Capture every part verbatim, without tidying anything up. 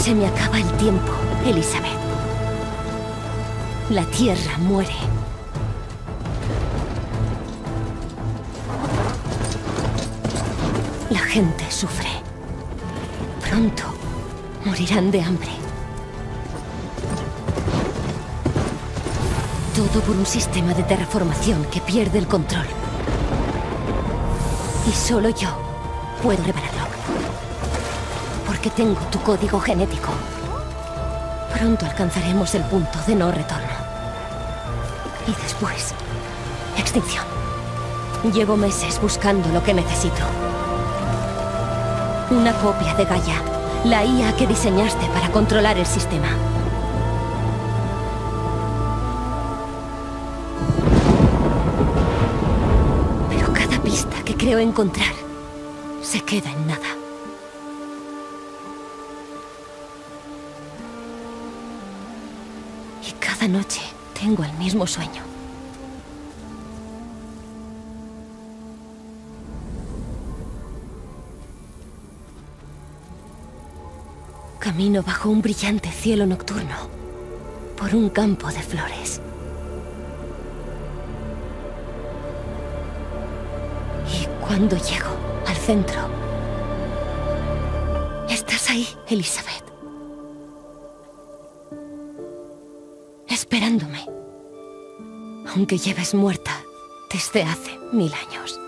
Se me acaba el tiempo, Elizabeth. La Tierra muere. La gente sufre. Pronto morirán de hambre. Todo por un sistema de terraformación que pierde el control. Y solo yo puedo repararlo. Porque tengo tu código genético. Pronto alcanzaremos el punto de no retorno. Y después, extinción. Llevo meses buscando lo que necesito. Una copia de Gaia, la I A que diseñaste para controlar el sistema. Pero cada pista que creo encontrar se queda en nada. Y cada noche tengo el mismo sueño. Camino bajo un brillante cielo nocturno, por un campo de flores. Y cuando llego al centro... Estás ahí, Elizabeth. Esperándome. Aunque lleves muerta desde hace mil años.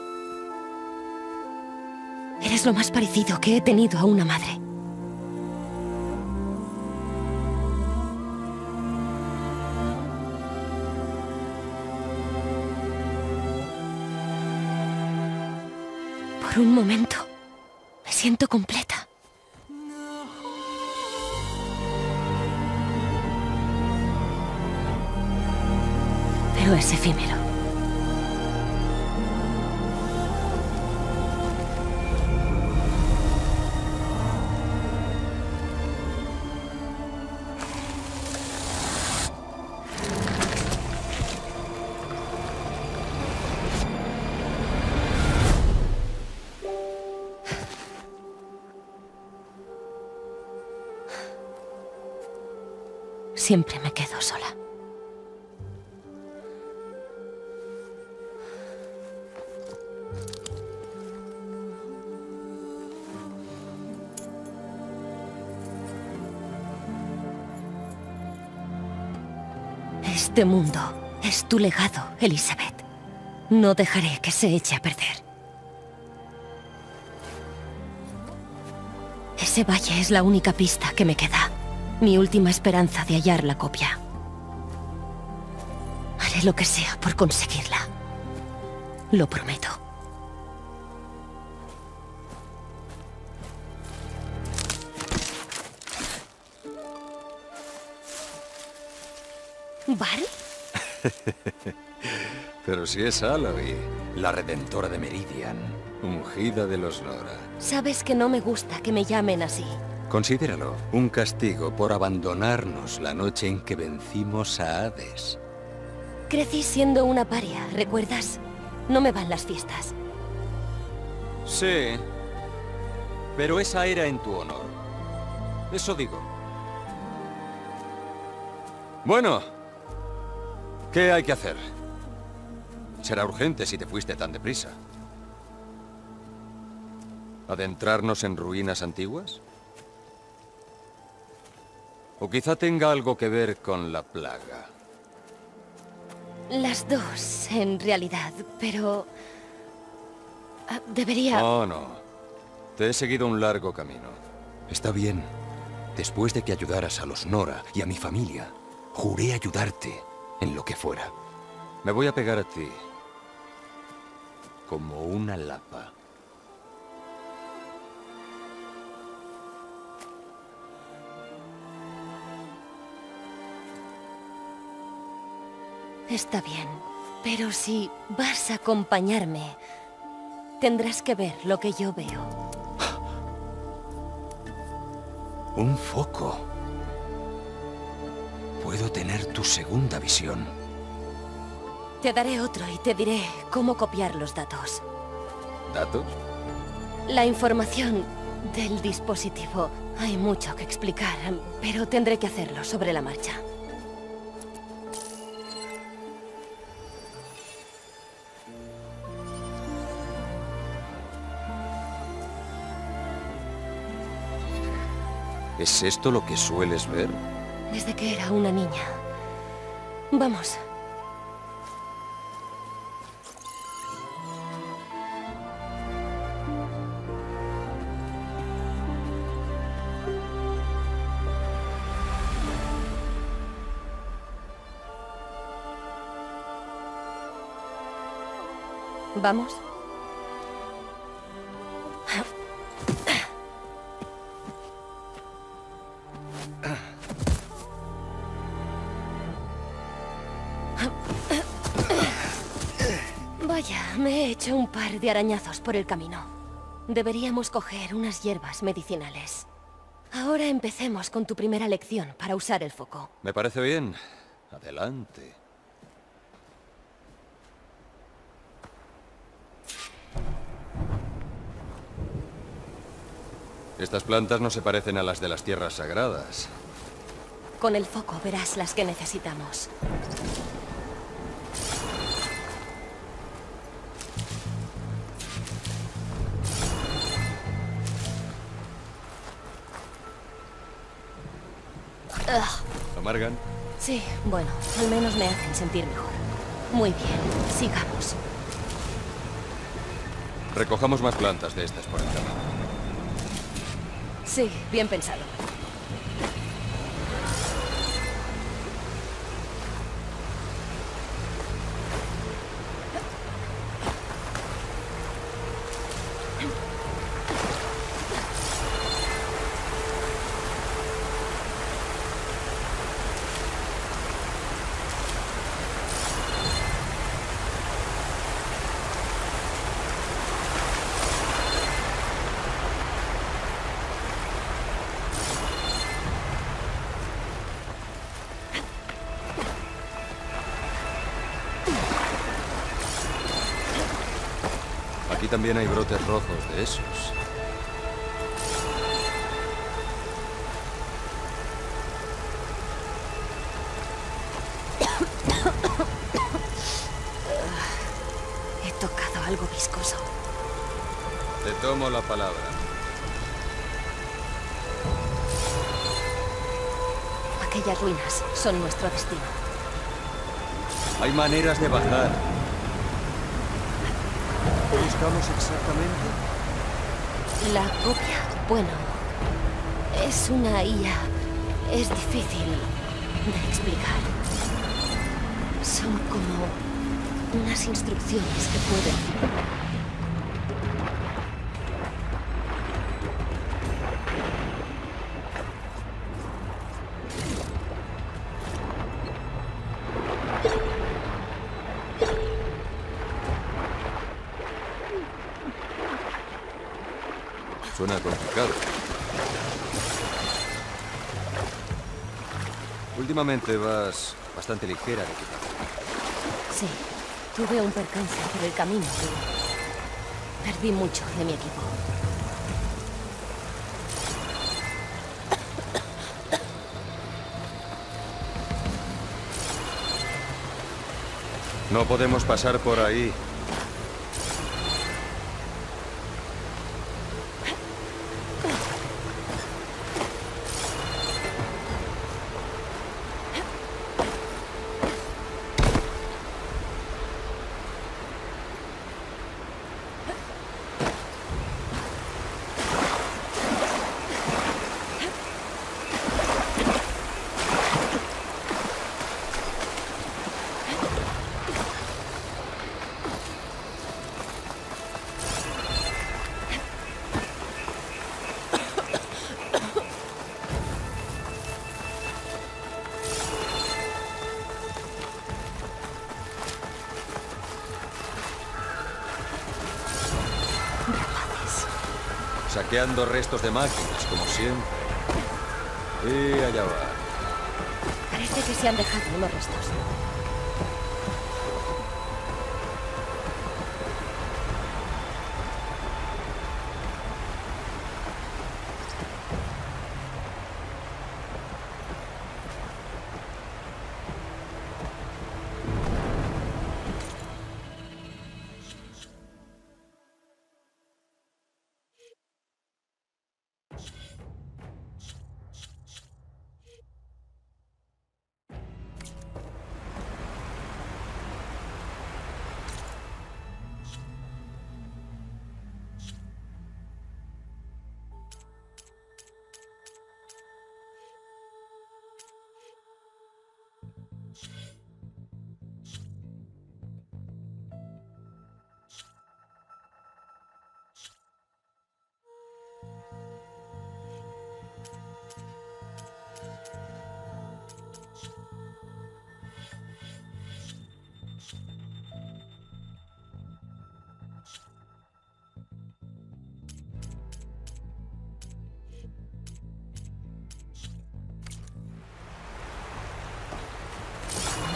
Eres lo más parecido que he tenido a una madre. Por un momento, me siento completa. Pero es efímero. Siempre me quedo sola. Este mundo es tu legado, Elizabeth. No dejaré que se eche a perder. Ese valle es la única pista que me queda. Mi última esperanza de hallar la copia. Haré lo que sea por conseguirla. Lo prometo. ¿Val? Pero si es Aloy, la redentora de Meridian, ungida de los Nora. Sabes que no me gusta que me llamen así. Considéralo un castigo por abandonarnos la noche en que vencimos a Hades. Crecí siendo una paria, ¿recuerdas? No me van las fiestas. Sí, pero esa era en tu honor. Eso digo. Bueno, ¿qué hay que hacer? Será urgente si te fuiste tan deprisa. ¿Adentrarnos en ruinas antiguas? O quizá tenga algo que ver con la plaga. Las dos, en realidad, pero... debería... No, no. Te he seguido un largo camino. Está bien. Después de que ayudaras a los Nora y a mi familia, juré ayudarte en lo que fuera. Me voy a pegar a ti. Como una lapa. Está bien, pero si vas a acompañarme, tendrás que ver lo que yo veo. Un foco. Puedo tener tu segunda visión. Te daré otro y te diré cómo copiar los datos. ¿Datos? La información Del dispositivo hay mucho que explicar, pero tendré que hacerlo sobre la marcha. ¿Es esto lo que sueles ver? Desde que era una niña. Vamos. ¿Vamos? Vaya, me he hecho un par de arañazos por el camino. Deberíamos coger unas hierbas medicinales. Ahora empecemos con tu primera lección para usar el foco. Me parece bien. Adelante. Estas plantas no se parecen a las de las tierras sagradas. Con el foco verás las que necesitamos. Ugh. ¿Amargan? Sí, bueno, al menos me hacen sentir mejor. Muy bien, sigamos. Recojamos más plantas de estas por el camino. Sí, bien pensado. También hay brotes rojos de esos. He tocado algo viscoso. Te tomo la palabra. Aquellas ruinas son nuestro destino. Hay maneras de bajar. ¿Buscamos exactamente? La copia, bueno, es una I A. Es difícil de explicar. Son como unas instrucciones que pueden... Suena complicado. Últimamente vas bastante ligera de equipaje. Sí, tuve un percance por el camino y perdí mucho de mi equipo. No podemos pasar por ahí. Saqueando restos de máquinas, como siempre. Y allá va. Parece que se han dejado unos restos.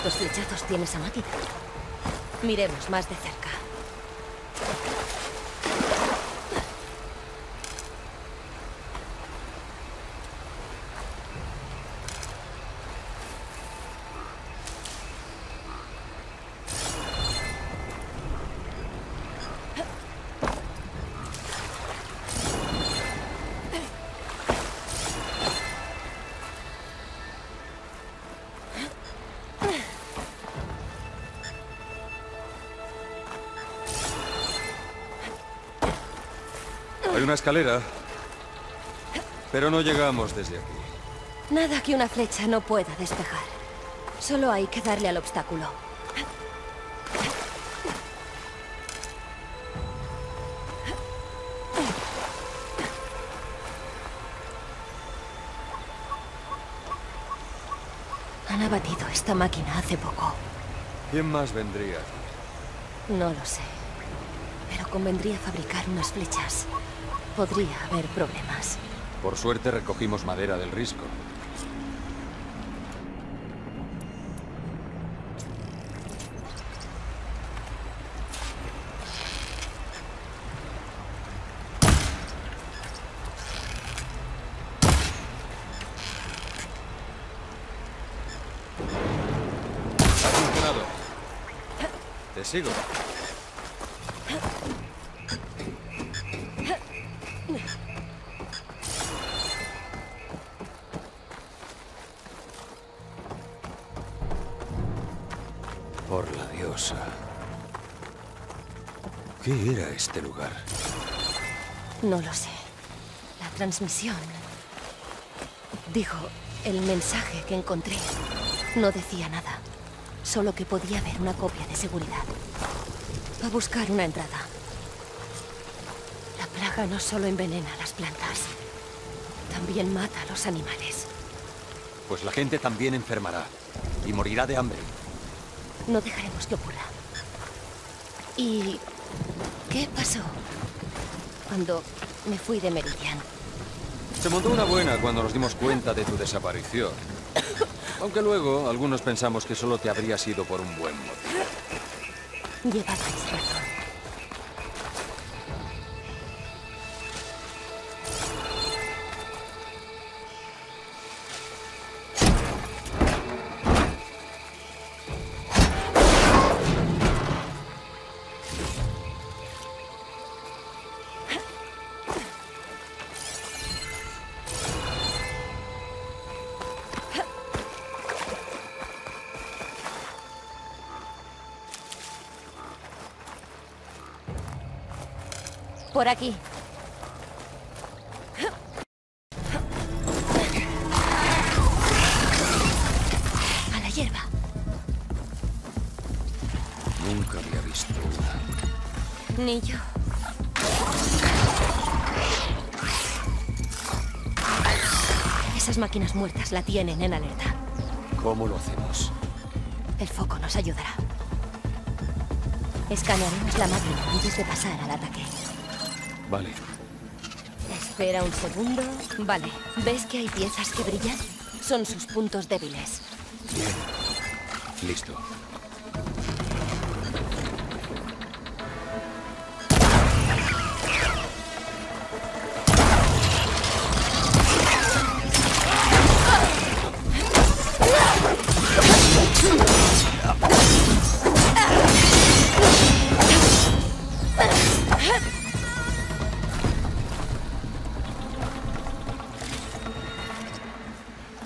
¿Cuántos flechazos tienes a máquina? Miremos más de cerca. Una escalera, pero no llegamos desde aquí. Nada que una flecha no pueda despejar. Solo hay que darle al obstáculo. Han abatido esta máquina hace poco. ¿Quién más vendría? No lo sé, pero convendría fabricar unas flechas. Podría haber problemas. Por suerte recogimos madera del risco. Ha funcionado. Te sigo. ¿Qué era este lugar? No lo sé. La transmisión... Digo, el mensaje que encontré no decía nada. Solo que podía haber una copia de seguridad. Va a buscar una entrada. La plaga no solo envenena a las plantas, también mata a los animales. Pues la gente también enfermará y morirá de hambre. No dejaremos que ocurra. Y... ¿qué pasó cuando me fui de Meridian? Se montó una buena cuando nos dimos cuenta de tu desaparición. Aunque luego algunos pensamos que solo te habría sido por un buen motivo. Llevabais razón. Por aquí. A la hierba. Nunca había visto una. Ni yo. Esas máquinas muertas la tienen en alerta. ¿Cómo lo hacemos? El foco nos ayudará. Escanearemos la máquina antes de pasar al ataque. Vale. Espera un segundo. Vale. ¿Ves que hay piezas que brillan? Son sus puntos débiles. Bien. Listo.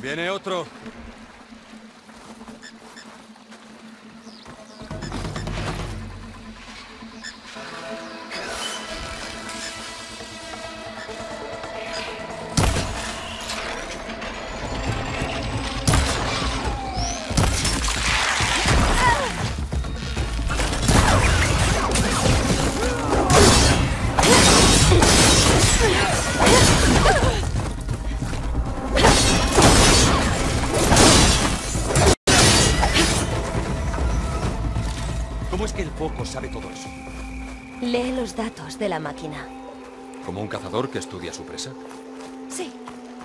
Viene otro. Sabe todo eso. Lee los datos de la máquina. ¿Como un cazador que estudia su presa? Sí,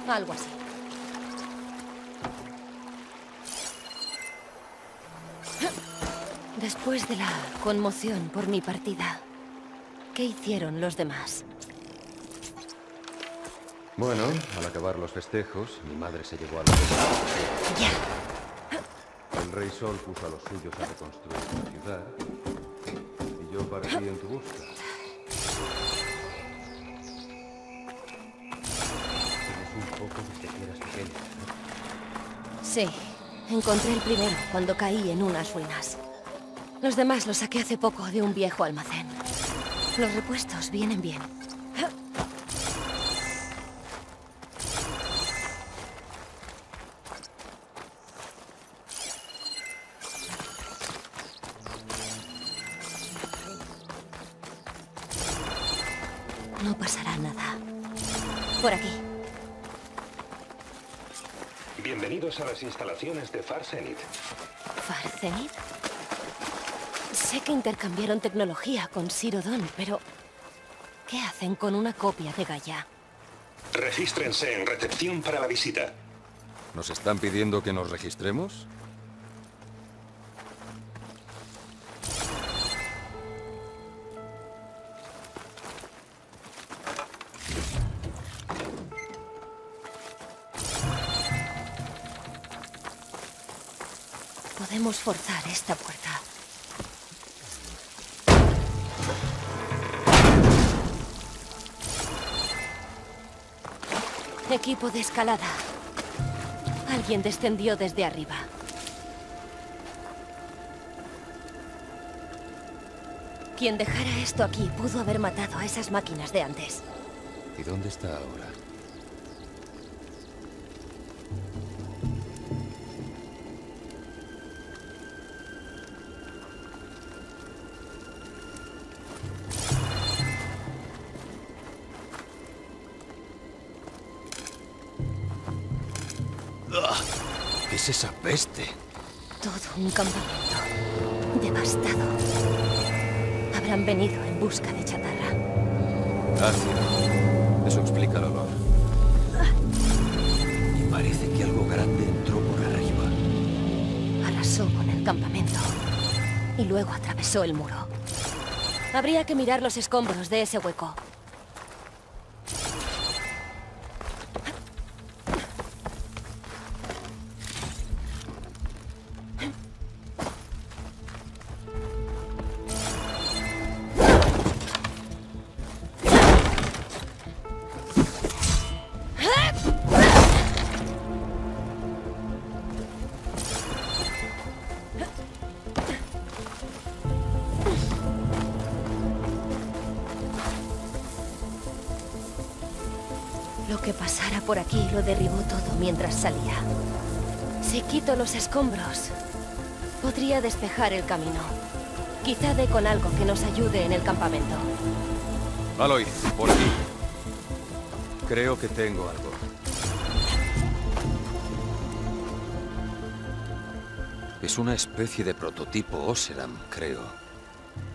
algo así. Después de la conmoción por mi partida, ¿qué hicieron los demás? Bueno, al acabar los festejos, mi madre se llevó a la... ¡Ya! El Rey Sol puso a los suyos a reconstruir la ciudad y yo partí en tu busca. Tienes un poco de tejeras pequeñas, ¿no? Sí, encontré el primero cuando caí en unas ruinas. Los demás los saqué hace poco de un viejo almacén. Los repuestos vienen bien. No pasará nada. Por aquí. Bienvenidos a las instalaciones de Far Zenith. ¿Far Zenith? Sé que intercambiaron tecnología con Sirodon, pero ¿qué hacen con una copia de Gaia? Regístrense en recepción para la visita. ¿Nos están pidiendo que nos registremos? Podemos forzar esta puerta. Equipo de escalada. Alguien descendió desde arriba. Quien dejara esto aquí pudo haber matado a esas máquinas de antes. ¿Y dónde está ahora? Esa peste. Todo un campamento devastado. Habrán venido en busca de chatarra. Ácido. Eso explica el olor. Y parece que algo grande entró por arriba. Arrasó con el campamento y luego atravesó el muro. Habría que mirar los escombros de ese hueco. Por aquí lo derribó todo mientras salía. Si quito los escombros, podría despejar el camino. Quizá dé con algo que nos ayude en el campamento. Aloy, por aquí. Creo que tengo algo. Es una especie de prototipo Oseram, creo.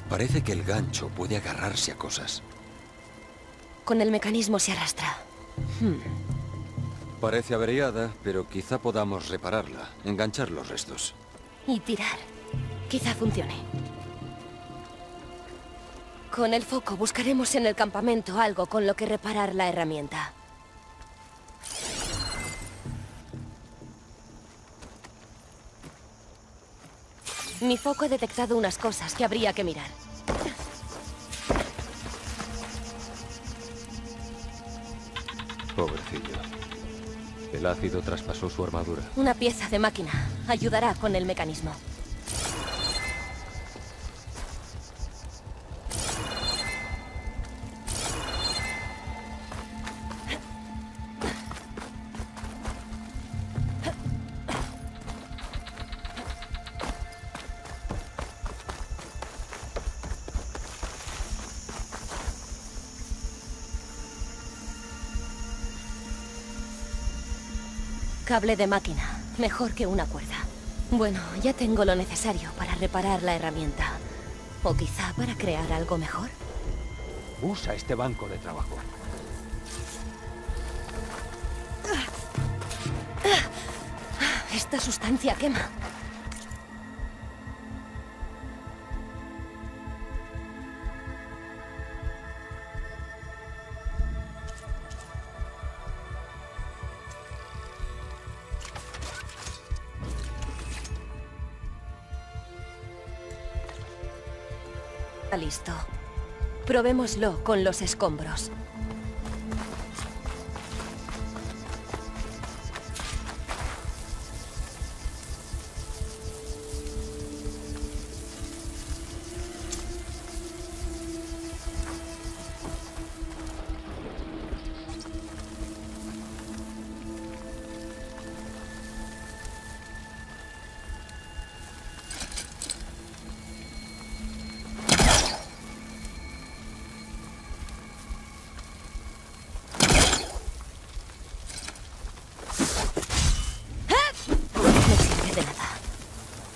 Parece que el gancho puede agarrarse a cosas. Con el mecanismo se arrastra. Hmm. Parece averiada, pero quizá podamos repararla, enganchar los restos. Y tirar. Quizá funcione. Con el foco buscaremos en el campamento algo con lo que reparar la herramienta. Mi foco ha detectado unas cosas que habría que mirar. Pobrecillo. El ácido traspasó su armadura. Una pieza de máquina ayudará con el mecanismo. Cable de máquina, mejor que una cuerda. Bueno, ya tengo lo necesario para reparar la herramienta. O quizá para crear algo mejor. Usa este banco de trabajo. Esta sustancia quema. Está listo. Probémoslo con los escombros.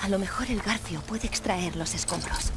A lo mejor el garfio puede extraer los escombros.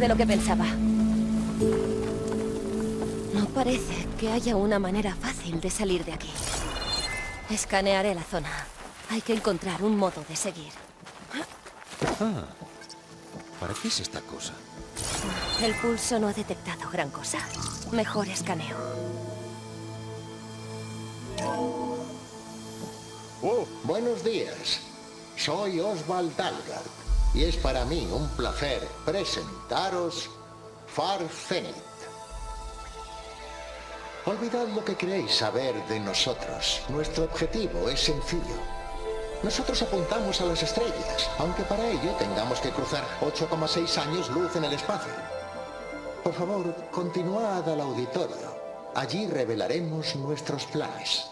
De lo que pensaba. No parece que haya una manera fácil de salir de aquí. Escanearé la zona. Hay que encontrar un modo de seguir. Ah, ¿para qué es esta cosa? El pulso no ha detectado gran cosa. Mejor escaneo. Oh, buenos días. Soy Oswald Dalgaard. Y es para mí un placer presentaros Farfenit. Olvidad lo que queréis saber de nosotros. Nuestro objetivo es sencillo. Nosotros apuntamos a las estrellas, aunque para ello tengamos que cruzar ocho coma seis años luz en el espacio. Por favor, continuad al auditorio. Allí revelaremos nuestros planes.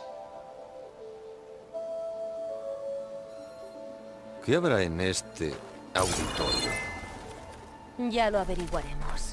¿Qué habrá en este auditorio? Ya lo averiguaremos.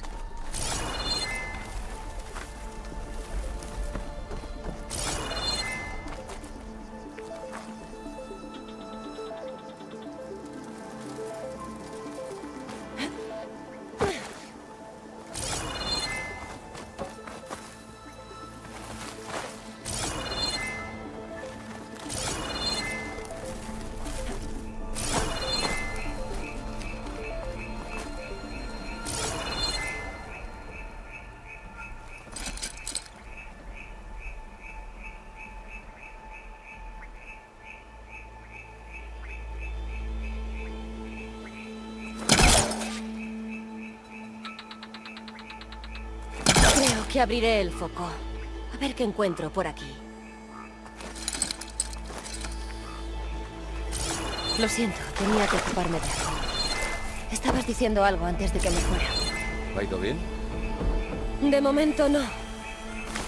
Que abriré el foco. A ver qué encuentro por aquí. Lo siento, tenía que ocuparme de algo. Estabas diciendo algo antes de que me fuera. ¿Va todo bien? De momento no.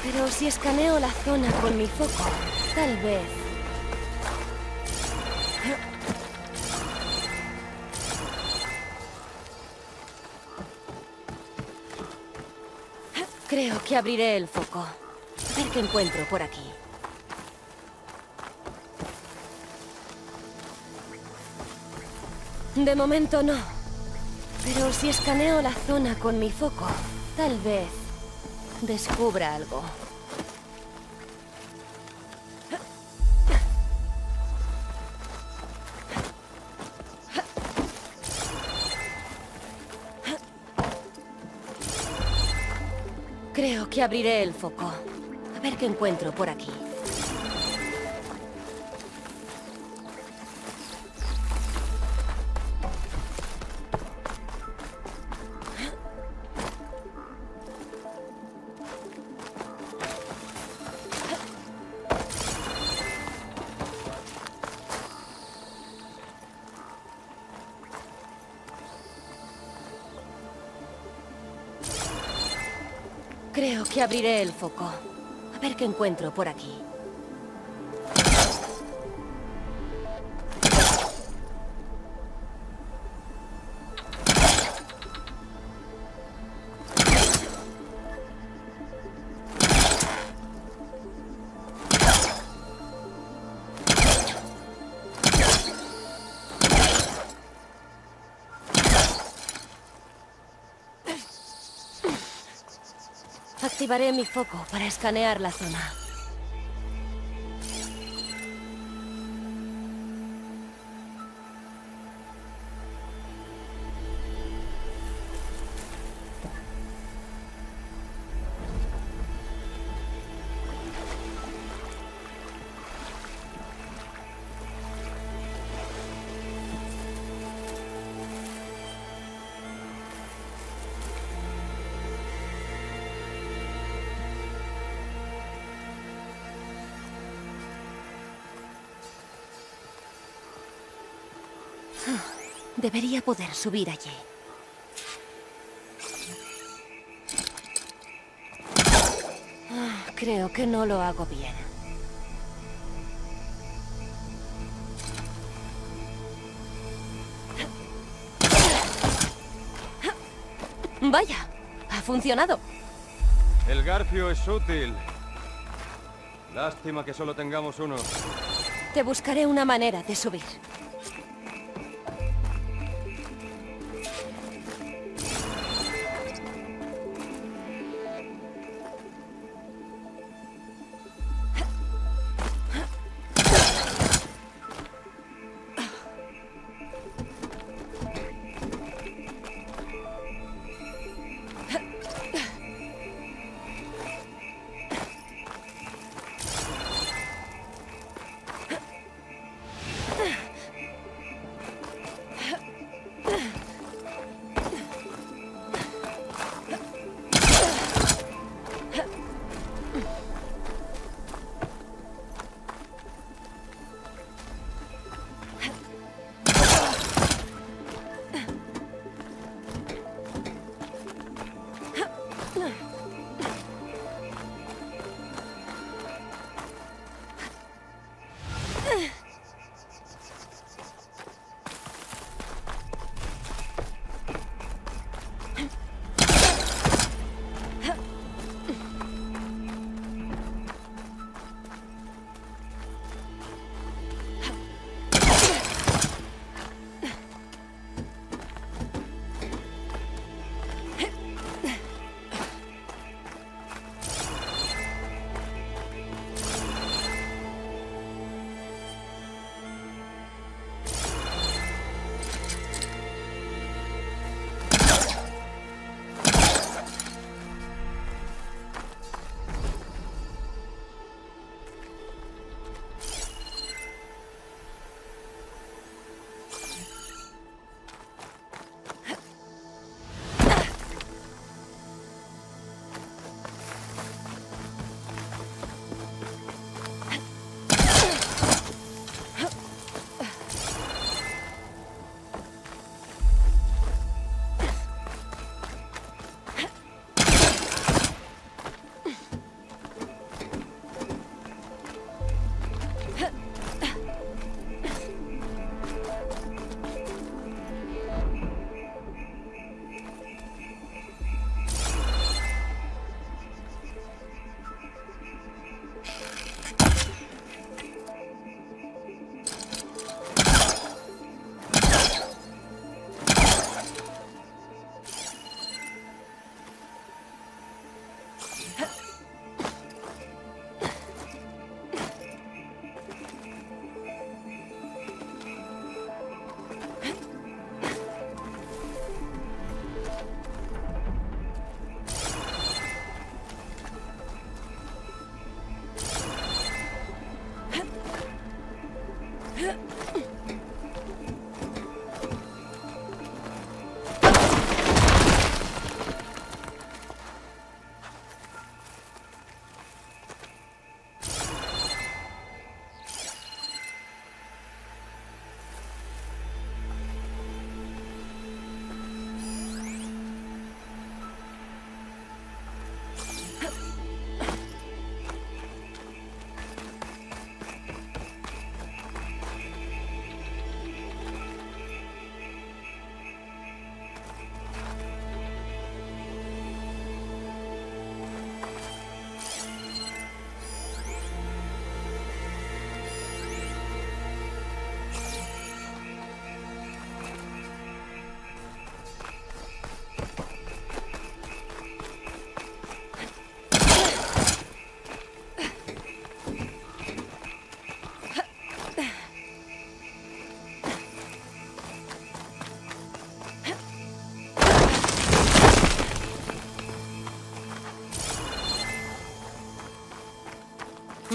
Pero si escaneo la zona con mi foco, tal vez... Creo que abriré el foco. A ver qué encuentro por aquí. De momento no. Pero si escaneo la zona con mi foco, tal vez descubra algo. Creo que abriré el foco. A ver qué encuentro por aquí. Creo que abriré el foco. A ver qué encuentro por aquí. Activaré mi foco para escanear la zona. Debería poder subir allí. Ah, creo que no lo hago bien. Vaya, ha funcionado. El garfio es útil. Lástima que solo tengamos uno. Te buscaré una manera de subir.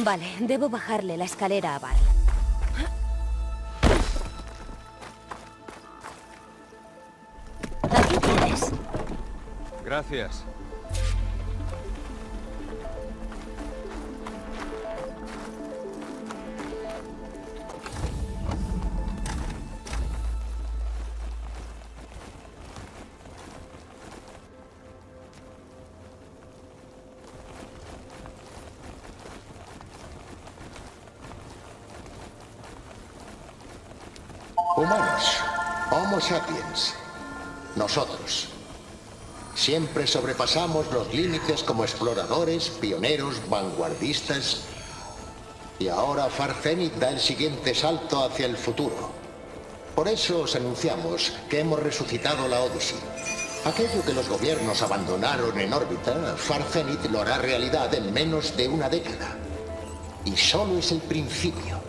Vale, debo bajarle la escalera a Val. Aquí tienes. Gracias. Humanos, Homo sapiens, nosotros, siempre sobrepasamos los límites como exploradores, pioneros, vanguardistas, y ahora Farfenit da el siguiente salto hacia el futuro. Por eso os anunciamos que hemos resucitado la Odyssey. Aquello que los gobiernos abandonaron en órbita, Farfenit lo hará realidad en menos de una década. Y solo es el principio.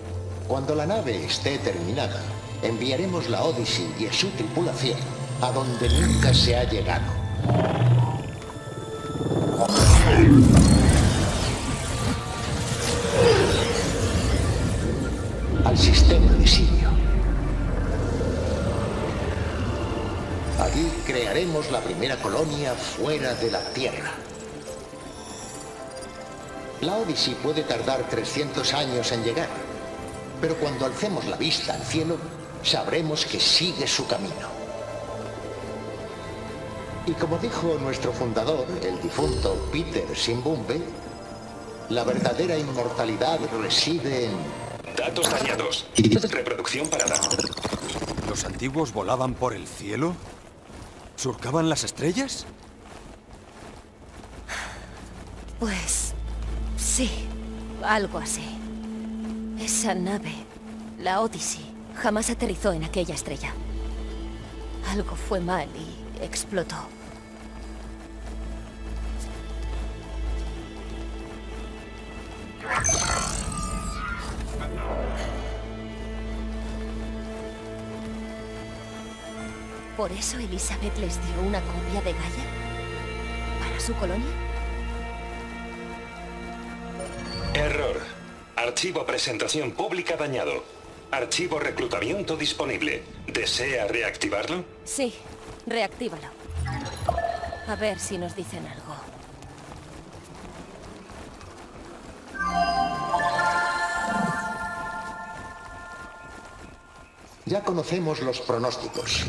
Cuando la nave esté terminada, enviaremos la Odyssey y a su tripulación a donde nunca se ha llegado. Al sistema de Sirio. Allí crearemos la primera colonia fuera de la Tierra. La Odyssey puede tardar trescientos años en llegar, pero cuando alcemos la vista al cielo, sabremos que sigue su camino. Y como dijo nuestro fundador, el difunto Peter Simbumbe, la verdadera inmortalidad reside en... Datos dañados. Reproducción parada. ¿Los antiguos volaban por el cielo? ¿Surcaban las estrellas? Pues... sí, algo así. Esa nave, la Odyssey, jamás aterrizó en aquella estrella. Algo fue mal y explotó. ¿Por eso Elizabeth les dio una copia de Gaia? ¿Para su colonia? Error. Archivo presentación pública dañado. Archivo reclutamiento disponible. ¿Desea reactivarlo? Sí, reactívalo. A ver si nos dicen algo. Ya conocemos los pronósticos.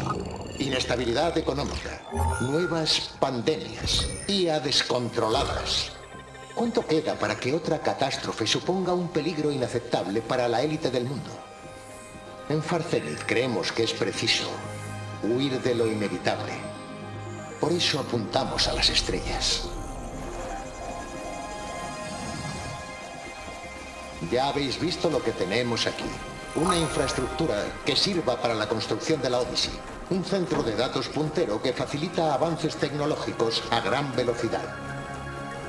Inestabilidad económica, nuevas pandemias, I A descontroladas. ¿Cuánto queda para que otra catástrofe suponga un peligro inaceptable para la élite del mundo? En Farfenit creemos que es preciso huir de lo inevitable. Por eso apuntamos a las estrellas. Ya habéis visto lo que tenemos aquí. Una infraestructura que sirva para la construcción de la Odyssey. Un centro de datos puntero que facilita avances tecnológicos a gran velocidad.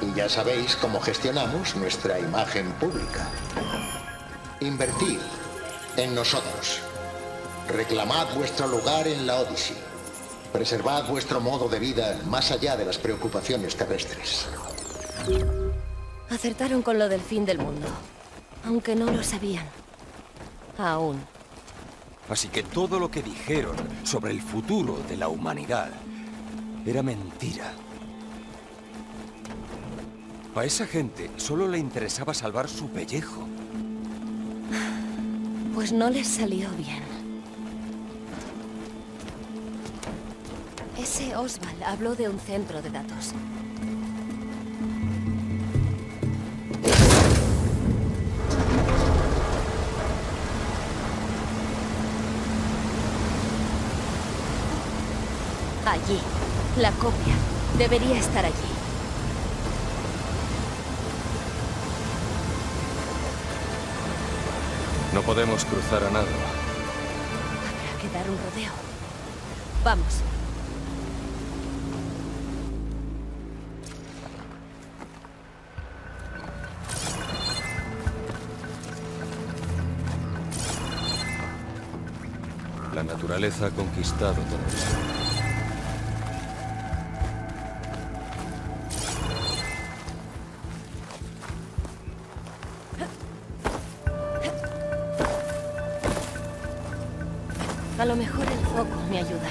Y ya sabéis cómo gestionamos nuestra imagen pública. Invertid en nosotros. Reclamad vuestro lugar en la Odyssey. Preservad vuestro modo de vida más allá de las preocupaciones terrestres. Acertaron con lo del fin del mundo, aunque no lo sabían. Aún. Así que todo lo que dijeron sobre el futuro de la humanidad era mentira. A esa gente solo le interesaba salvar su pellejo. Pues no les salió bien. Ese Oswald habló de un centro de datos. Allí. La copia. Debería estar allí. No podemos cruzar a nada. Habrá que dar un rodeo. Vamos. La naturaleza ha conquistado todo esto. A lo mejor el foco me ayuda.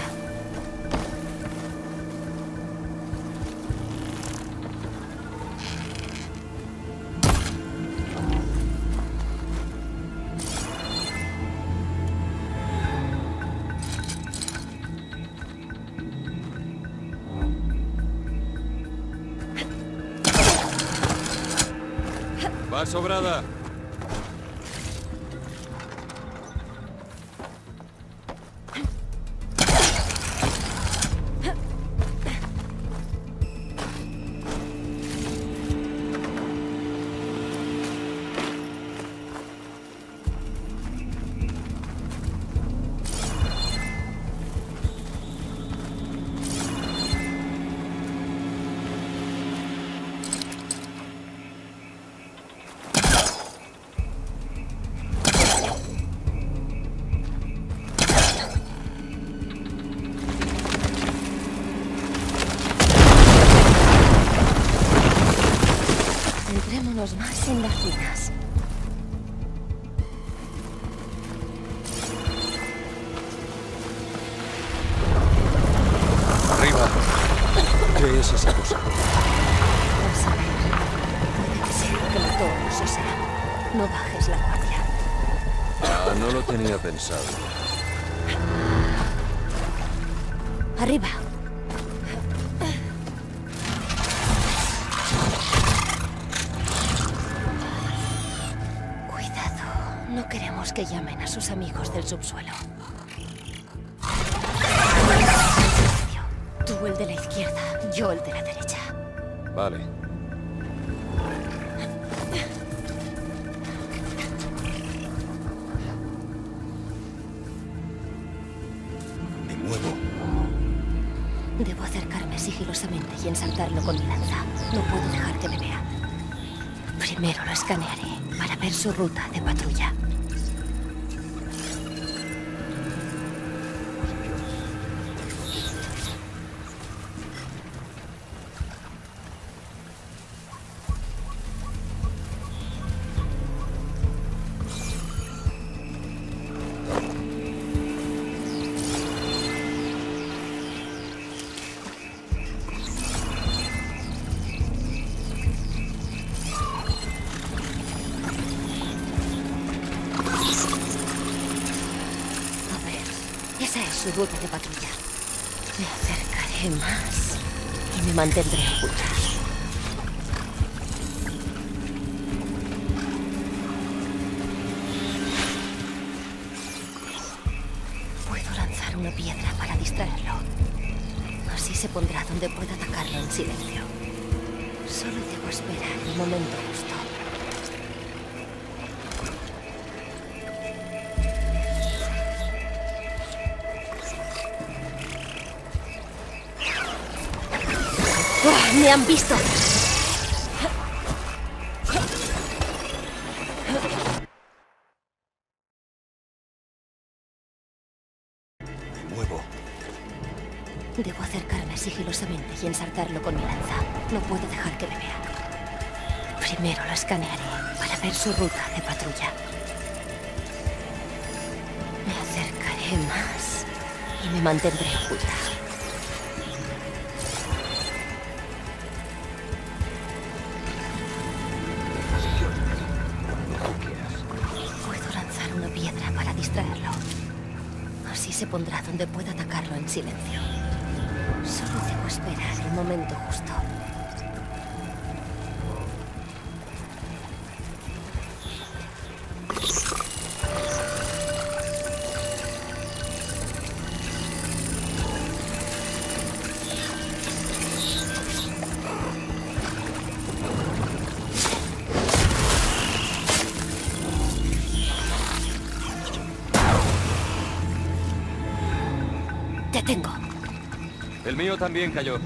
Va sobrada. Más en las finas. Arriba. ¿Qué es esa cosa? No sé. Puede que sea lo que mató a los Oseram. No bajes la guardia. Ah, no lo tenía pensado. Arriba. Que llamen a sus amigos del subsuelo. Tú el de la izquierda, yo el de la derecha. Vale. Me muevo. Debo acercarme sigilosamente y ensaltarlo con mi lanza. No puedo dejar que me vea. Primero lo escanearé para ver su ruta de patrulla. Su ruta de patrulla. Me acercaré más y me mantendré oculta. Puedo lanzar una piedra para distraerlo. Así se pondrá donde pueda atacarlo en silencio. Solo debo esperar el momento justo. ¡Me han visto! Me muevo. Debo acercarme sigilosamente y ensartarlo con mi lanza. No puedo dejar que me vea. Primero lo escanearé para ver su ruta de patrulla. Me acerca. buscaré más y me mantendré oculta. Puedo lanzar una piedra para distraerlo. Así se pondrá donde pueda atacarlo en silencio. Solo debo esperar el momento justo. El mío también cayó.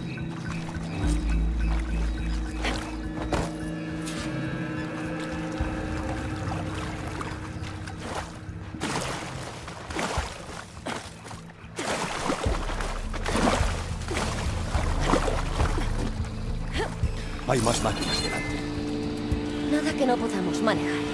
Hay más máquinas delante. Nada que no podamos manejar.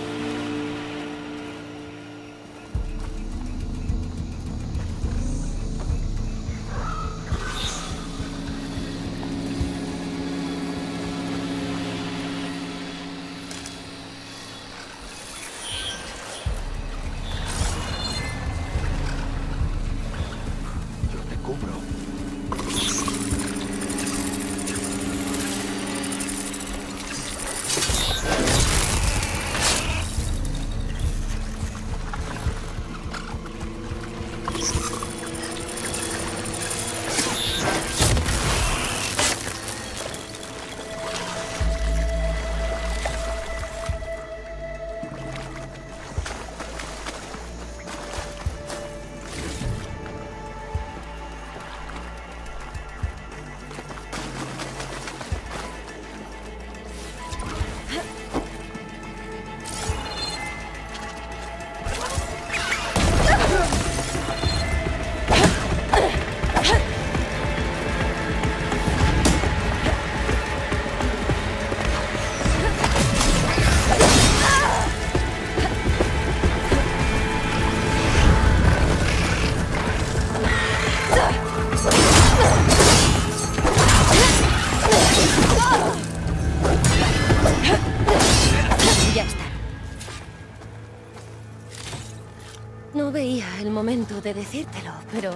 De decírtelo, pero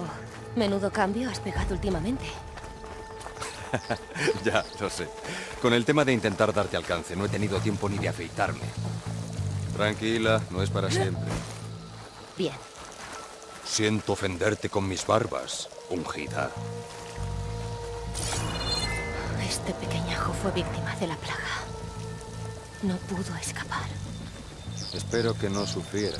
menudo cambio has pegado últimamente. Ya, lo sé. Con el tema de intentar darte alcance, no he tenido tiempo ni de afeitarme. Tranquila, no es para siempre. Bien. Siento ofenderte con mis barbas, ungida. Este pequeñajo fue víctima de la plaga. No pudo escapar. Espero que no sufriera.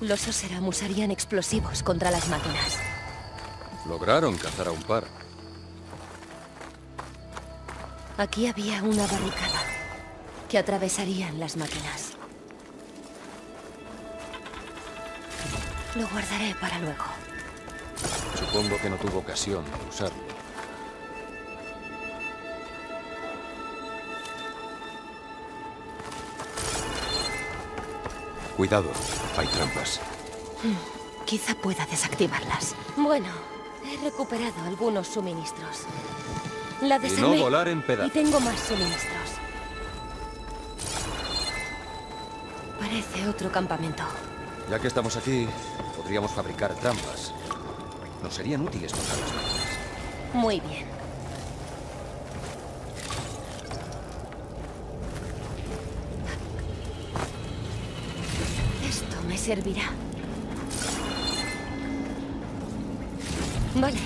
Los Oseram usarían explosivos contra las máquinas. Lograron cazar a un par. Aquí había una barricada que atravesarían las máquinas. Lo guardaré para luego. Supongo que no tuvo ocasión de usarlo. Cuidado, hay trampas. Hmm, quizá pueda desactivarlas. Bueno, he recuperado algunos suministros. La desarmé y no volar en pedazos. Y tengo más suministros. Parece otro campamento. Ya que estamos aquí, podríamos fabricar trampas. Nos serían útiles contra las máquinas. Muy bien. Servirá. Vale,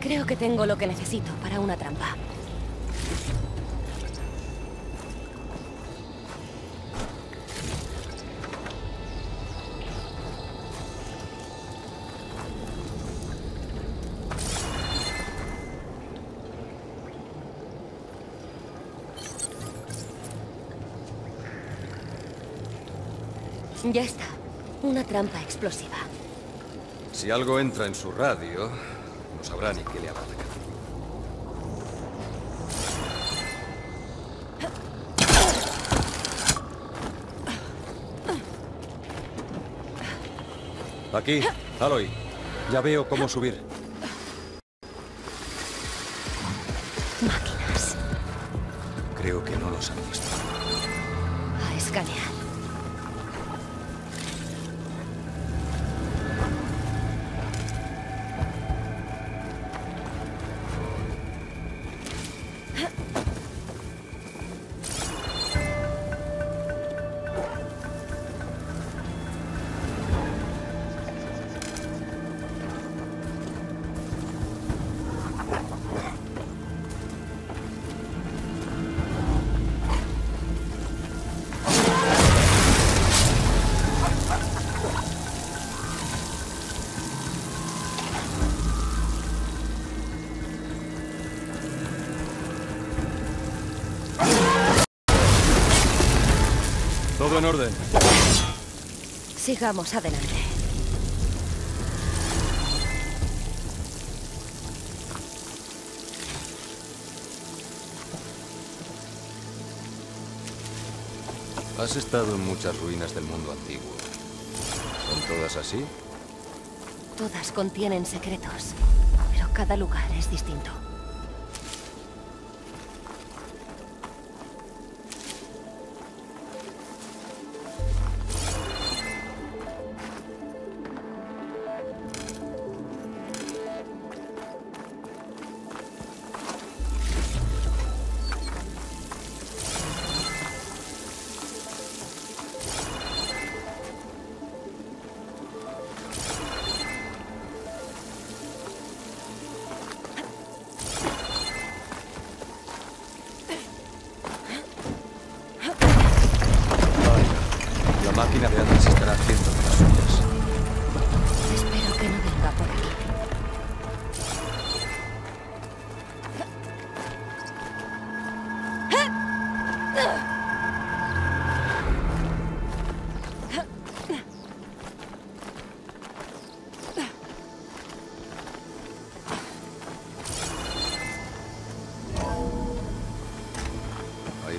creo que tengo lo que necesito para una trampa. Ya está. Una trampa explosiva. Si algo entra en su radio, no sabrá ni qué le abarca. Aquí, Aloy. Ya veo cómo subir. Máquinas. Creo que no los han visto. A escanear. En orden. Sigamos adelante. Has estado en muchas ruinas del mundo antiguo. ¿Son todas así? Todas contienen secretos, pero cada lugar es distinto.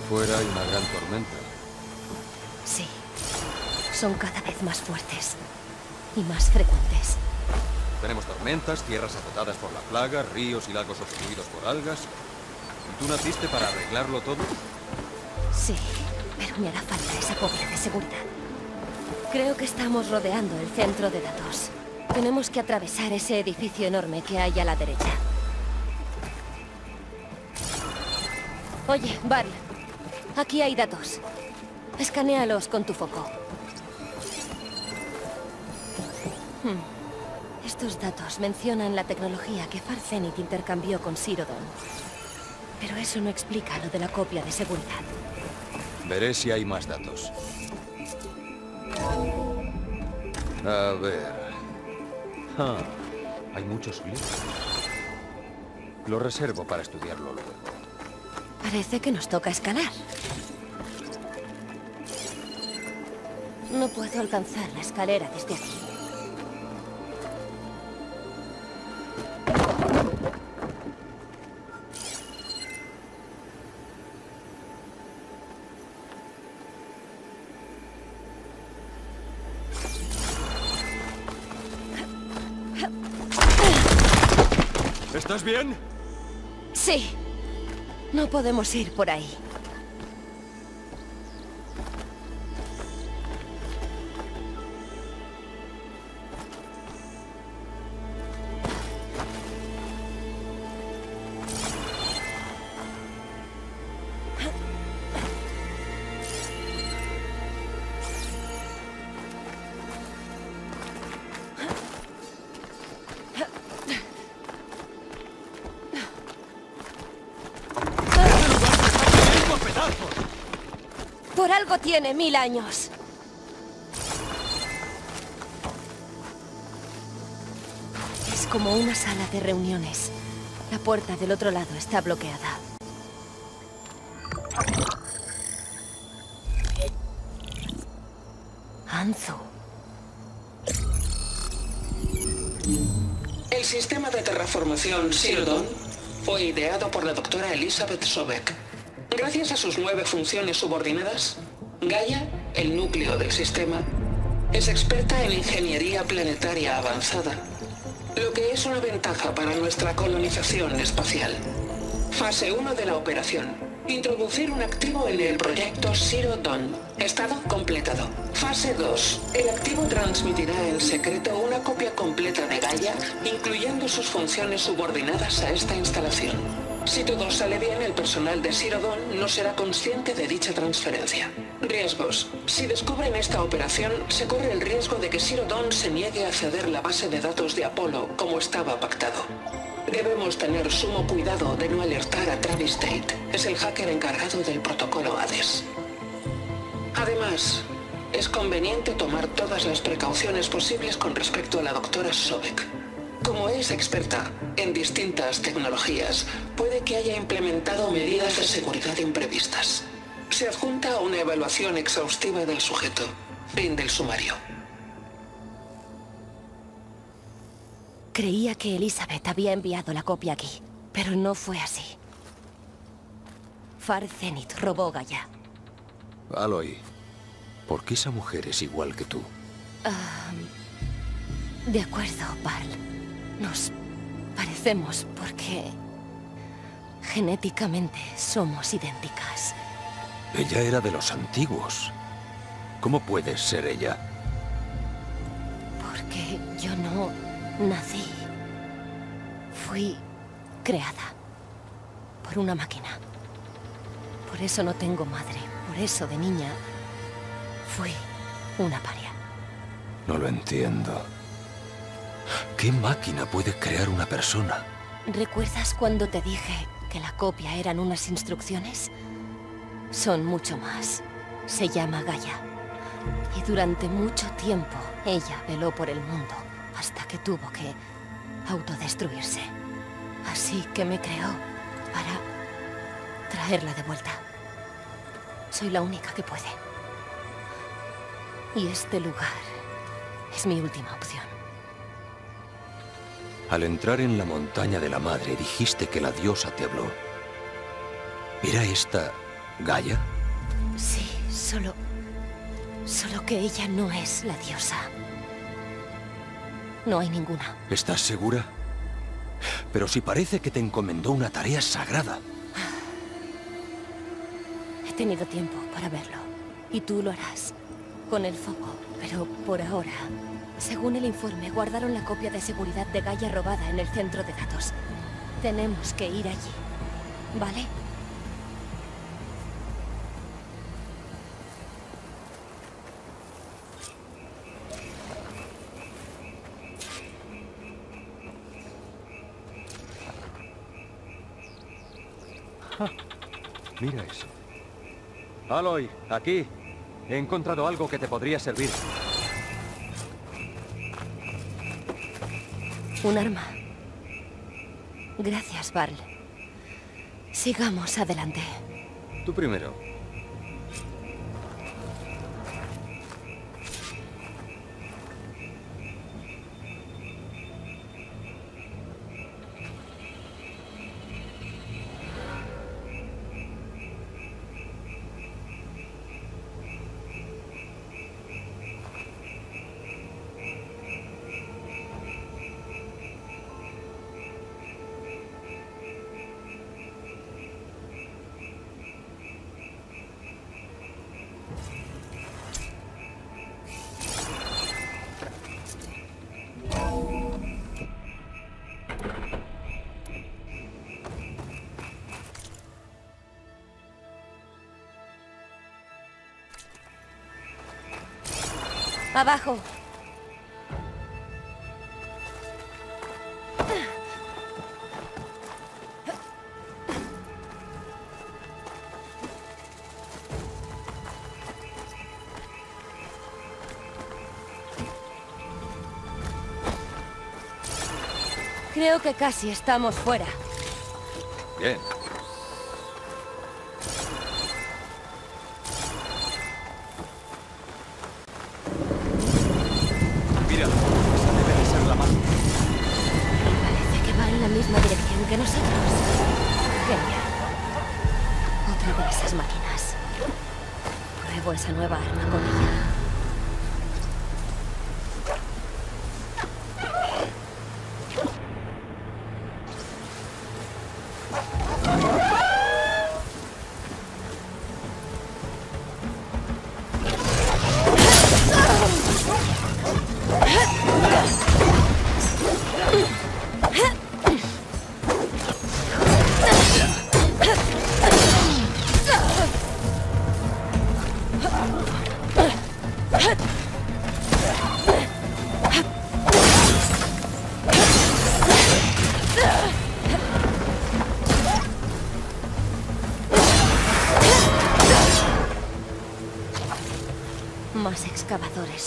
Fuera hay una gran tormenta. Sí. Son cada vez más fuertes. Y más frecuentes. Tenemos tormentas, tierras azotadas por la plaga, ríos y lagos obstruidos por algas. ¿Y tú naciste para arreglarlo todo? Sí, pero me hará falta esa copia de seguridad. Creo que estamos rodeando el centro de datos. Tenemos que atravesar ese edificio enorme que hay a la derecha. Oye, Barry. Aquí hay datos. Escanéalos con tu foco. Hmm. Estos datos mencionan la tecnología que Far Zenith intercambió con Sirodon. Pero eso no explica lo de la copia de seguridad. Veré si hay más datos. A ver... Ah, hay muchos libros. Lo reservo para estudiarlo luego. Parece que nos toca escalar. No puedo alcanzar la escalera desde aquí. ¿Estás bien? Sí. No podemos ir por ahí. Tiene mil años. Es como una sala de reuniones. La puerta del otro lado está bloqueada. Anzu. El sistema de terraformación Sirodon fue ideado por la doctora Elizabeth Sobek. Gracias a sus nueve funciones subordinadas, Gaia, el núcleo del sistema, es experta en ingeniería planetaria avanzada, lo que es una ventaja para nuestra colonización espacial. Fase uno de la operación. Introducir un activo en el proyecto Zero Dawn. Estado completado. Fase dos. El activo transmitirá en secreto una copia completa de Gaia, incluyendo sus funciones subordinadas a esta instalación. Si todo sale bien, el personal de Zero Dawn no será consciente de dicha transferencia. Riesgos. Si descubren esta operación, se corre el riesgo de que Zero Dawn se niegue a ceder la base de datos de Apolo, como estaba pactado. Debemos tener sumo cuidado de no alertar a Travis Tate. Es el hacker encargado del protocolo Hades. Además, es conveniente tomar todas las precauciones posibles con respecto a la doctora Sobek. Como es experta en distintas tecnologías, puede que haya implementado medidas de seguridad imprevistas. Se adjunta una evaluación exhaustiva del sujeto. Fin del sumario. Creía que Elizabeth había enviado la copia aquí, pero no fue así. Far Zenith robó Gaia. Aloy, ¿por qué esa mujer es igual que tú? Uh, de acuerdo, Val. Nos parecemos porque genéticamente somos idénticas. Ella era de los antiguos. ¿Cómo puedes ser ella? Porque yo no nací. Fui creada por una máquina. Por eso no tengo madre. Por eso de niña fui una paria. No lo entiendo. ¿Qué máquina puede crear una persona? ¿Recuerdas cuando te dije que la copia eran unas instrucciones? Son mucho más. Se llama Gaia. Y durante mucho tiempo ella veló por el mundo hasta que tuvo que autodestruirse. Así que me creó para traerla de vuelta. Soy la única que puede. Y este lugar es mi última opción. Al entrar en la montaña de la madre, dijiste que la diosa te habló. ¿Era esta Gaia? Sí, solo... Solo que ella no es la diosa. No hay ninguna. ¿Estás segura? Pero si parece que te encomendó una tarea sagrada. He tenido tiempo para verlo. Y tú lo harás. Con el foco. Pero por ahora... Según el informe, guardaron la copia de seguridad de Gaia robada en el centro de datos. Tenemos que ir allí. ¿Vale? Ah, mira eso. Aloy, aquí. He encontrado algo que te podría servir. Un arma. Gracias, Varl. Sigamos adelante. Tú primero. Abajo. Creo que casi estamos fuera. Bien. misma dirección que nosotros. Genial. Otra de esas máquinas. Pruebo esa nueva arma con ella.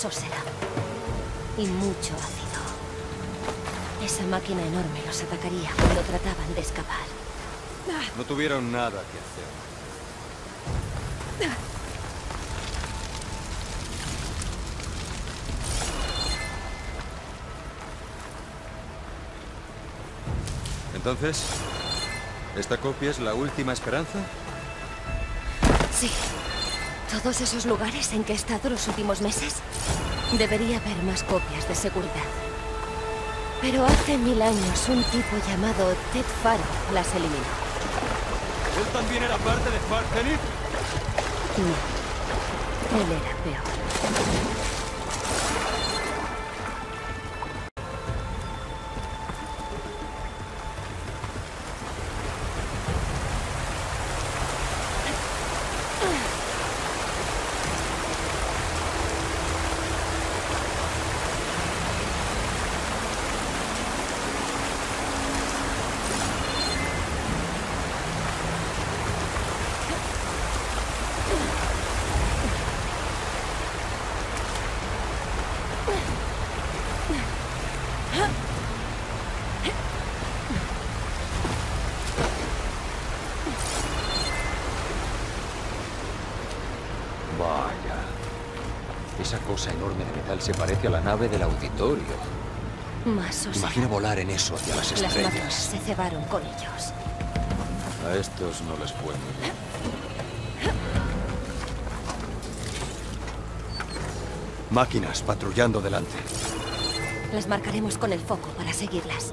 Oseram. Y mucho ácido. Esa máquina enorme los atacaría cuando trataban de escapar. No tuvieron nada que hacer. Entonces, ¿esta copia es la última esperanza? Sí. Todos esos lugares en que he estado los últimos meses. Debería haber más copias de seguridad. Pero hace mil años un tipo llamado Ted Faro las eliminó. ¿Él también era parte de Farfenit? No. Él era peor. Se parece a la nave del auditorio. Más o sea, imagina volar en eso hacia las estrellas. Las máquinas se cebaron con ellos. A estos no les fue muy bien. Máquinas patrullando delante. Las marcaremos con el foco para seguirlas.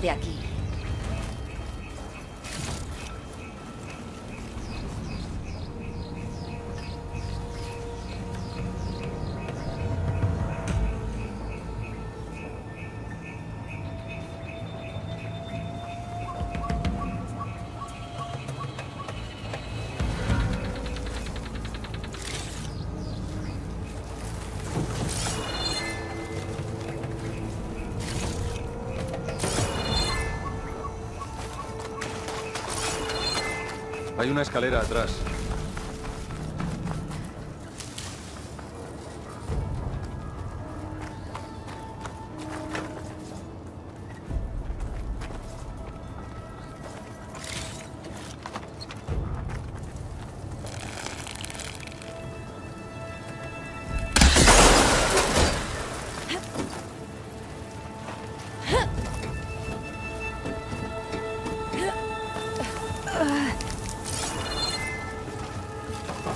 De aquí. Hay una escalera atrás.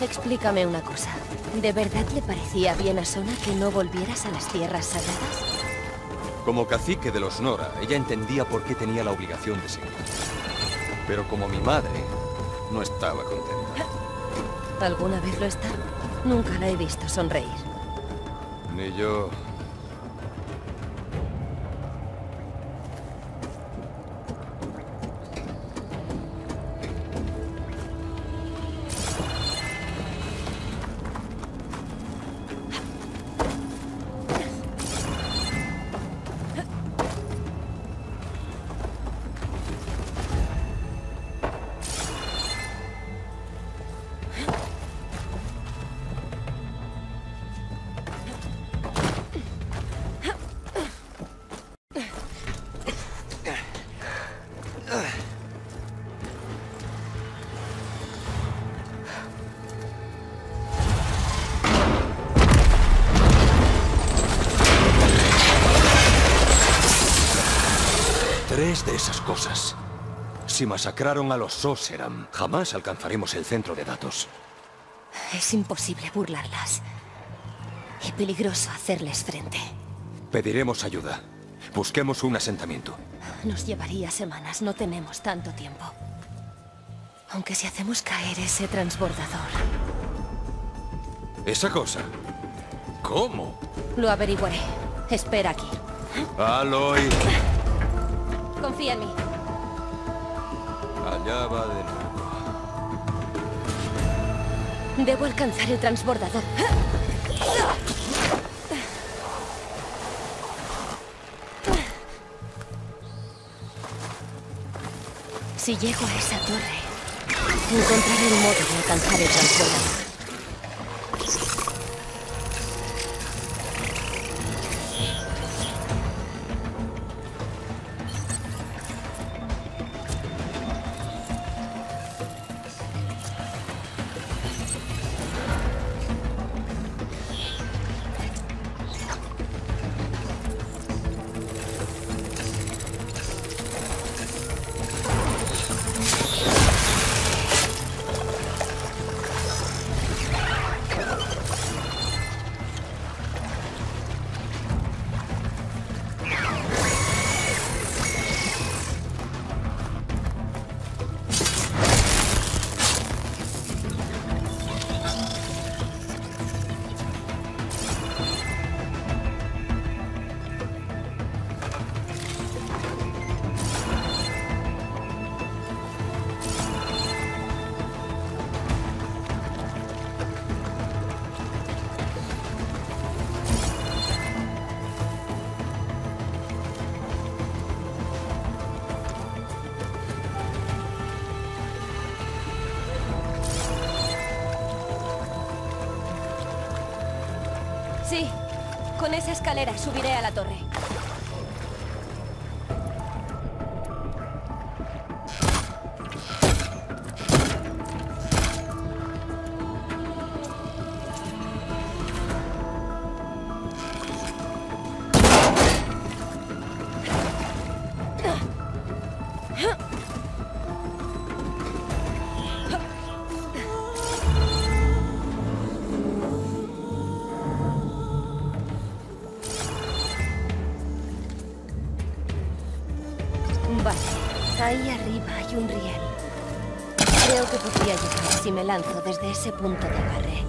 Explícame una cosa. ¿De verdad le parecía bien a Sona que no volvieras a las tierras sagradas? Como cacique de los Nora, ella entendía por qué tenía la obligación de seguir. Pero como mi madre, no estaba contenta. ¿Alguna vez lo está? Nunca la he visto sonreír. Ni yo. Tres de esas cosas. Si masacraron a los Oseram, jamás alcanzaremos el centro de datos. Es imposible burlarlas. Y peligroso hacerles frente. Pediremos ayuda. Busquemos un asentamiento. Nos llevaría semanas, no tenemos tanto tiempo. Aunque si hacemos caer ese transbordador... ¿Esa cosa? ¿Cómo? Lo averiguaré. Espera aquí. ¡Aloy! Confía en mí. Allá va de nuevo. Debo alcanzar el transbordador. Si llego a esa torre, encontraré el modo de alcanzar el transbordador. Sí, con esa escalera subiré a la torre. Me lanzo desde ese punto de agarre.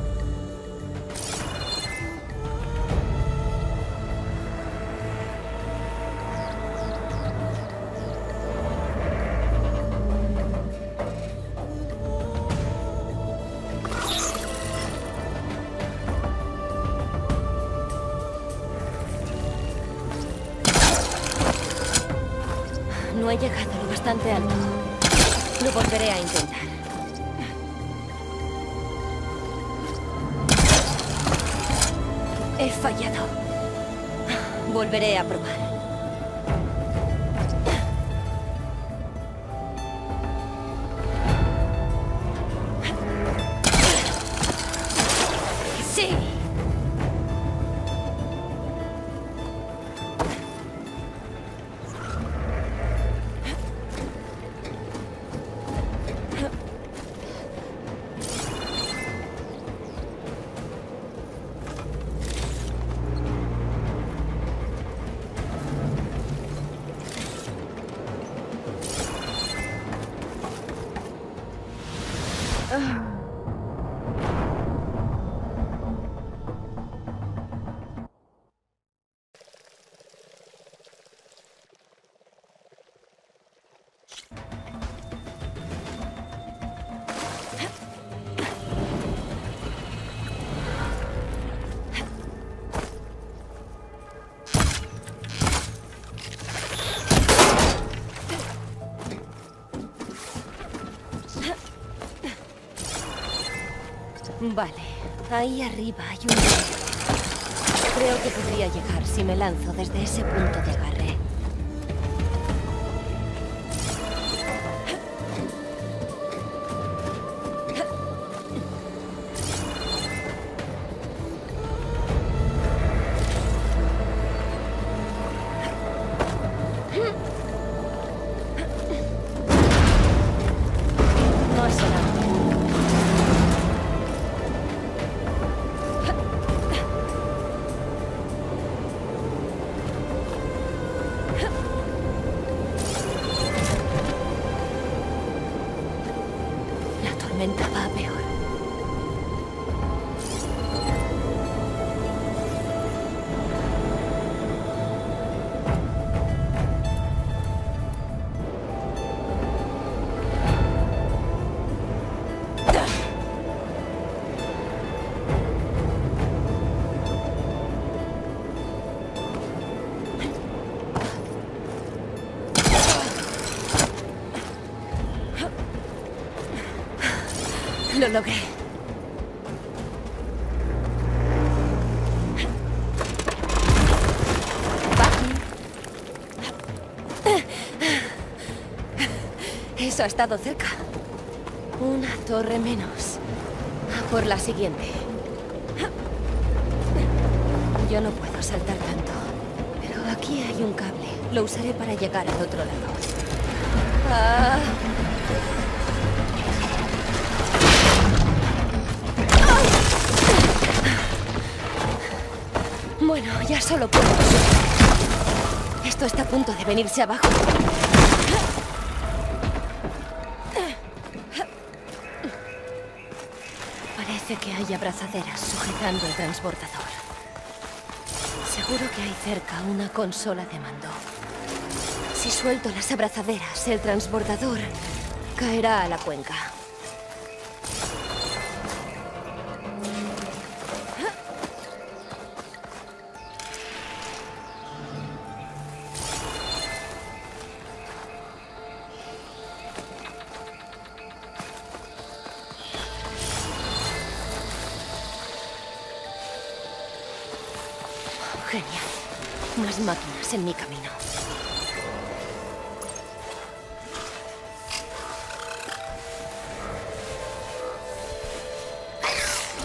No he llegado lo bastante alto. Lo volveré a intentar. He fallado. Volveré a probar. ¡Sí! Vale, ahí arriba hay un... Creo que podría llegar si me lanzo desde ese punto de agarre. Lo logré. Eso ha estado cerca. Una torre menos. A por la siguiente. Yo no puedo saltar tanto. Pero aquí hay un cable. Lo usaré para llegar al otro lado. Ah. Bueno, ya solo puedo subir. Esto está a punto de venirse abajo. Parece que hay abrazaderas sujetando el transbordador. Seguro que hay cerca una consola de mando. Si suelto las abrazaderas, el transbordador caerá a la cuenca. Máquinas en mi camino. Ah!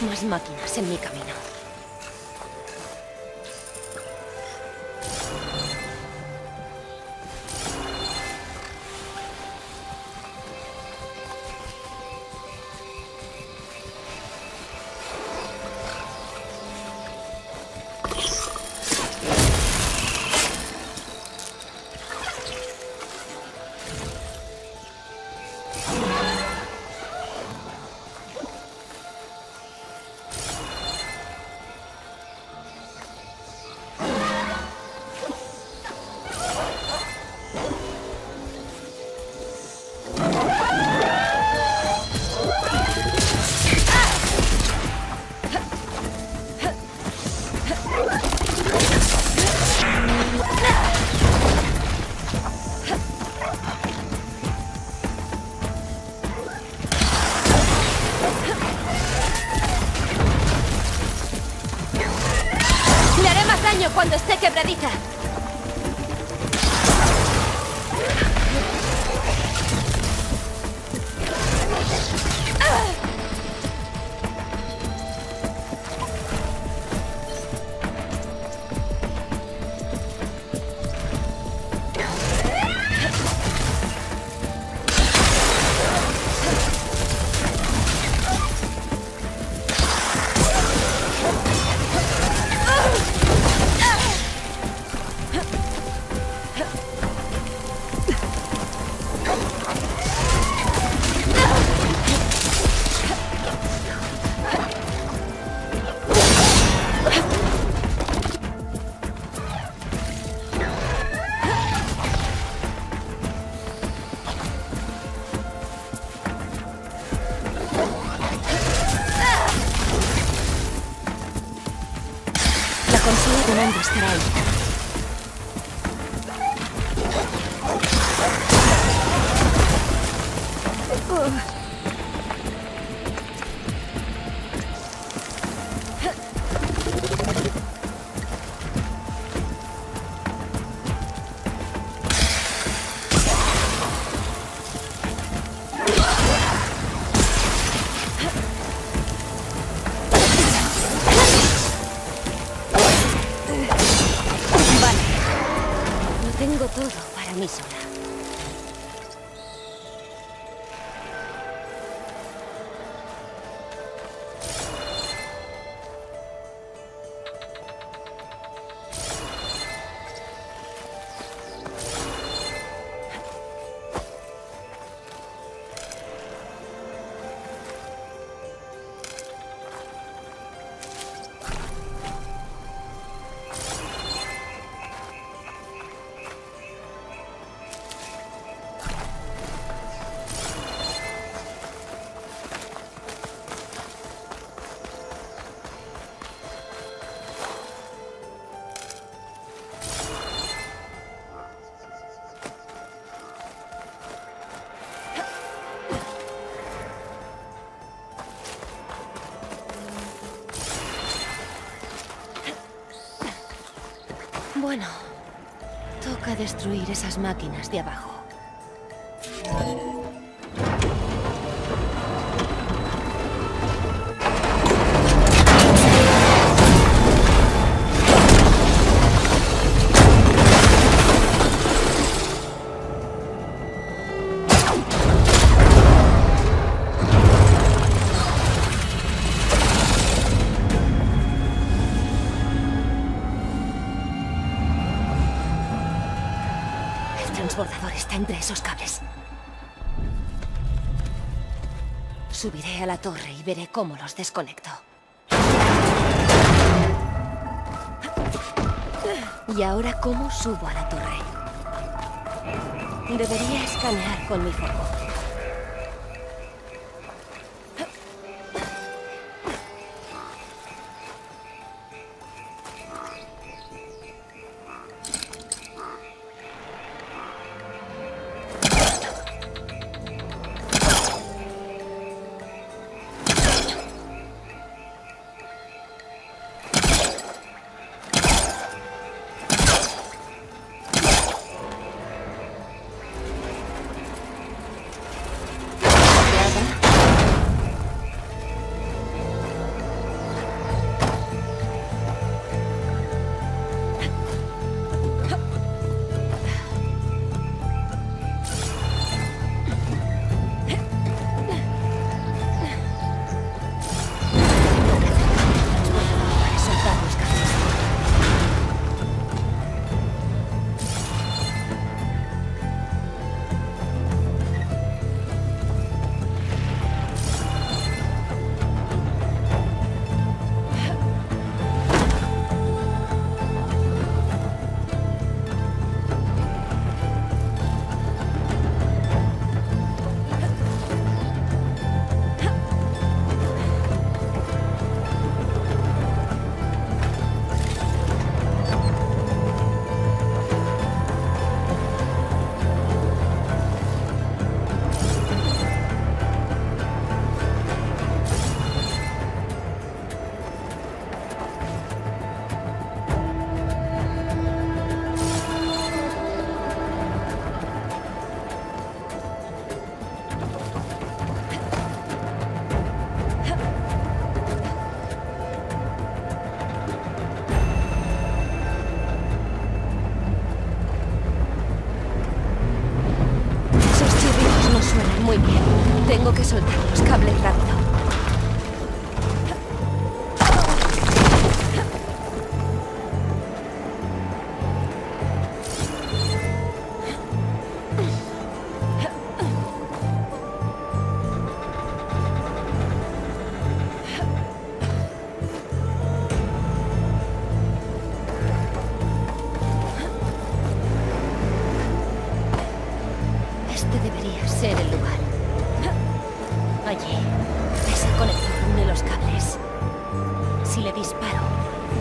Más máquinas en mi camino. Cuando esté quebradiza. Bueno, toca destruir esas máquinas de abajo. Entre esos cables. Subiré a la torre y veré cómo los desconecto. Y ahora, ¿cómo subo a la torre? Debería escanear con mi foco.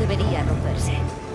volvería a romperse.